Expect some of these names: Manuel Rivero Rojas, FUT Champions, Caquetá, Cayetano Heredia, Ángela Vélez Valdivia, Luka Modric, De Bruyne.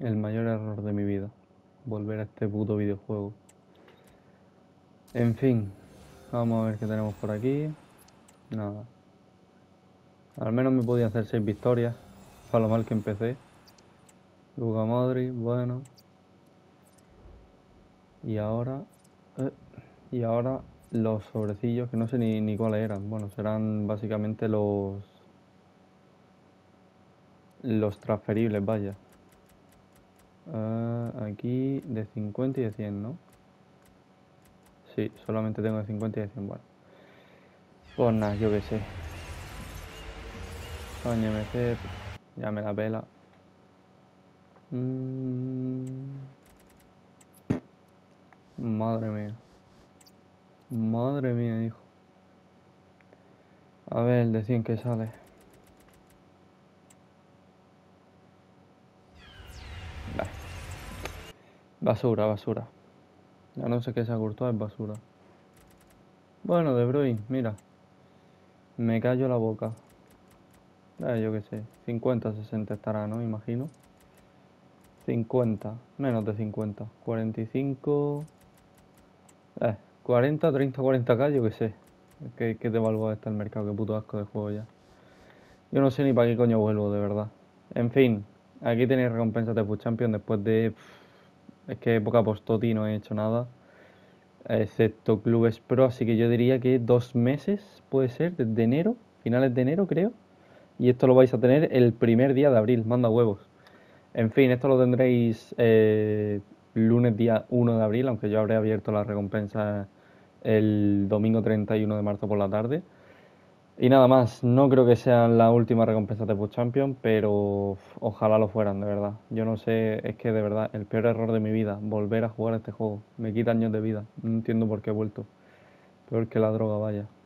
El mayor error de mi vida. Volver a este puto videojuego. En fin. Vamos a ver qué tenemos por aquí. Nada. Al menos me podía hacer 6 victorias. Para lo mal que empecé. Luka Modric, bueno. Y ahora... los sobrecillos, que no sé ni cuáles eran. Bueno, serán básicamente los transferibles, vaya. Aquí de 50 y de 100, ¿no? Sí, solamente tengo de 50 y de 100, bueno. Pues nada, yo qué sé. Coño, MC, ya me la pela. Madre mía. Madre mía, hijo. A ver, el de 100 que sale. Bah. Basura, basura. Ya no sé qué se ha cortado, es basura. Bueno, De Bruyne, mira. Me callo la boca. Yo qué sé. 50, 60 estará, ¿no? Imagino. 50. Menos de 50. 45. 40, 30, 40k, yo qué sé. ¿Qué devaluado está el mercado? Qué puto asco de juego ya. Yo no sé ni para qué coño vuelvo, de verdad. En fin, aquí tenéis recompensas de FUT Champions después de... es que época postoti no he hecho nada. Excepto clubes pro, así que yo diría que 2 meses, puede ser, desde enero. Finales de enero, creo. Y esto lo vais a tener el primer día de abril, manda huevos. En fin, esto lo tendréis... lunes día 1 de abril, aunque yo habré abierto la recompensa el domingo 31 de marzo por la tarde. Y nada más, no creo que sean las últimas recompensas de FUT Champions, pero ojalá lo fueran, de verdad. Yo no sé, es que de verdad, el peor error de mi vida, volver a jugar a este juego. Me quita años de vida, no entiendo por qué he vuelto. Peor que la droga, vaya.